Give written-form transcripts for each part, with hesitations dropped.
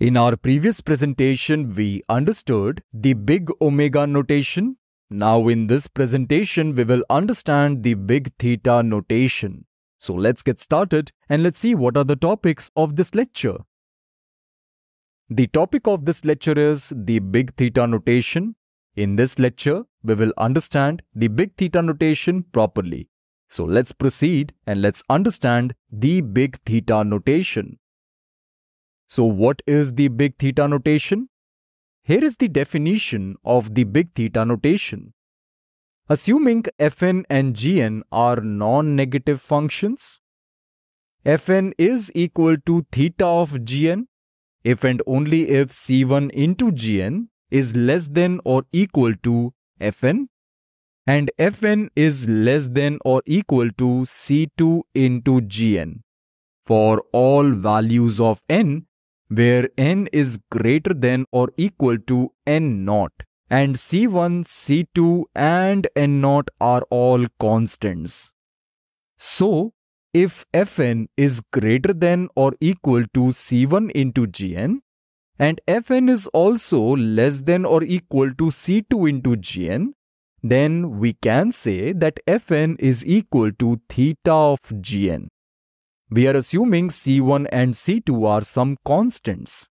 In our previous presentation, we understood the big omega notation. Now in this presentation, we will understand the big theta notation. So let's get started and let's see what are the topics of this lecture. The topic of this lecture is the big theta notation. In this lecture, we will understand the big theta notation properly. So let's proceed and let's understand the big theta notation. So what is the big theta notation? Here is the definition of the big theta notation. Assuming Fn and Gn are non-negative functions, Fn is equal to theta of Gn if and only if C1 into Gn is less than or equal to Fn, and Fn is less than or equal to C2 into Gn for all values of n where n is greater than or equal to n0. And C1, C2 and N0 are all constants. So, if Fn is greater than or equal to C1 into Gn and Fn is also less than or equal to C2 into Gn, then we can say that Fn is equal to theta of Gn. We are assuming C1 and C2 are some constants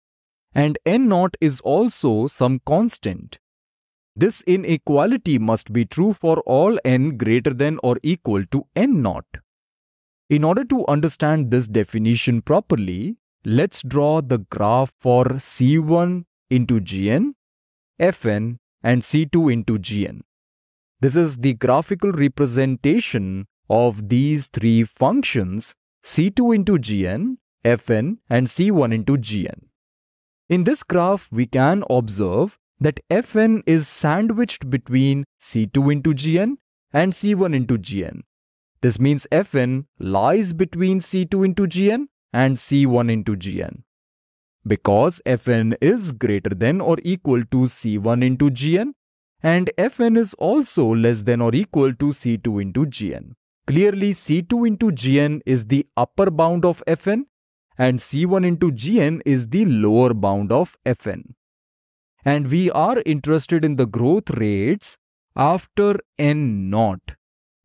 and N0 is also some constant. This inequality must be true for all n greater than or equal to n0. In order to understand this definition properly, let's draw the graph for C1 into Gn, Fn and C2 into Gn. This is the graphical representation of these three functions, C2 into Gn, Fn and C1 into Gn. In this graph, we can observe that Fn is sandwiched between C2 into Gn and C1 into Gn. This means Fn lies between C2 into Gn and C1 into Gn. Because Fn is greater than or equal to C1 into Gn and Fn is also less than or equal to C2 into Gn. Clearly, C2 into Gn is the upper bound of Fn and C1 into Gn is the lower bound of Fn. And we are interested in the growth rates after n0.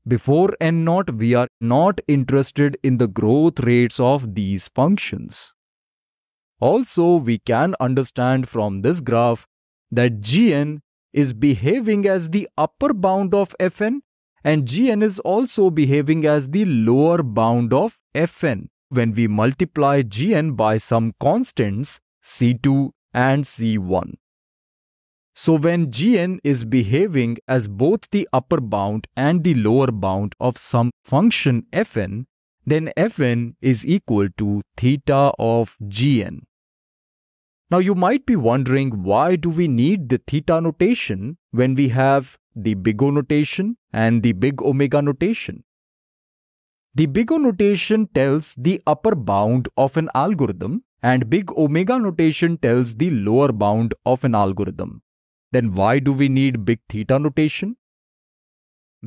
Before n0, we are not interested in the growth rates of these functions. Also, we can understand from this graph that Gn is behaving as the upper bound of Fn and Gn is also behaving as the lower bound of Fn when we multiply Gn by some constants C2 and C1. So when Gn is behaving as both the upper bound and the lower bound of some function Fn, then Fn is equal to theta of Gn. Now you might be wondering, why do we need the theta notation when we have the big O notation and the big omega notation? The big O notation tells the upper bound of an algorithm and big omega notation tells the lower bound of an algorithm. Then why do we need big theta notation?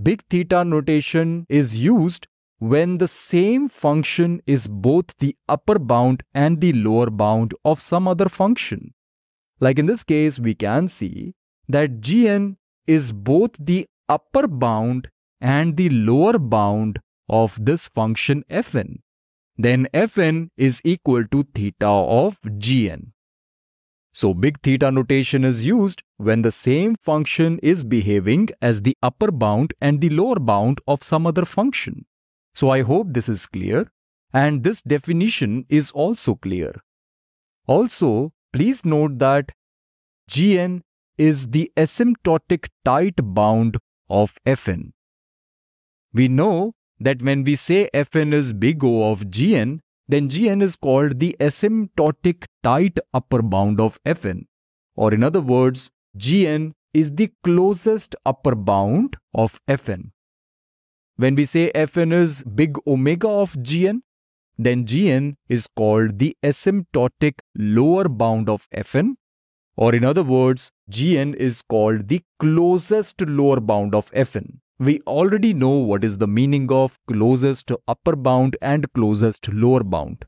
Big theta notation is used when the same function is both the upper bound and the lower bound of some other function. Like in this case, we can see that Gn is both the upper bound and the lower bound of this function Fn. Then Fn is equal to theta of Gn. So big theta notation is used when the same function is behaving as the upper bound and the lower bound of some other function. So I hope this is clear and this definition is also clear. Also, please note that Gn is the asymptotic tight bound of Fn. We know that when we say Fn is big O of Gn, then Gn is called the asymptotic tight upper bound of Fn. Or in other words, Gn is the closest upper bound of Fn. When we say Fn is big omega of Gn, then Gn is called the asymptotic lower bound of Fn. Or in other words, Gn is called the closest lower bound of Fn. We already know what is the meaning of closest upper bound and closest lower bound.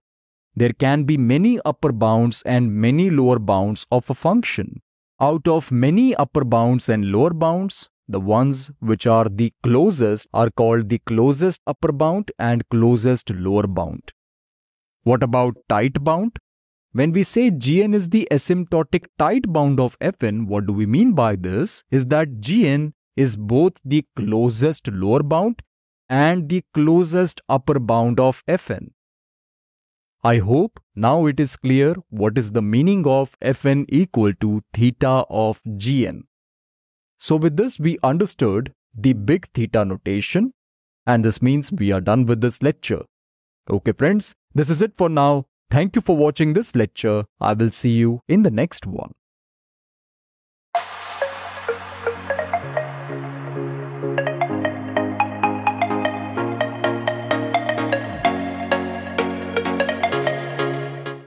There can be many upper bounds and many lower bounds of a function. Out of many upper bounds and lower bounds, the ones which are the closest are called the closest upper bound and closest lower bound. What about tight bound? When we say Gn is the asymptotic tight bound of Fn, what do we mean by this is that Gn is both the closest lower bound and the closest upper bound of Fn. I hope now it is clear what is the meaning of Fn equal to theta of Gn. So with this we understood the big theta notation, and this means we are done with this lecture. Okay friends, this is it for now. Thank you for watching this lecture. I will see you in the next one.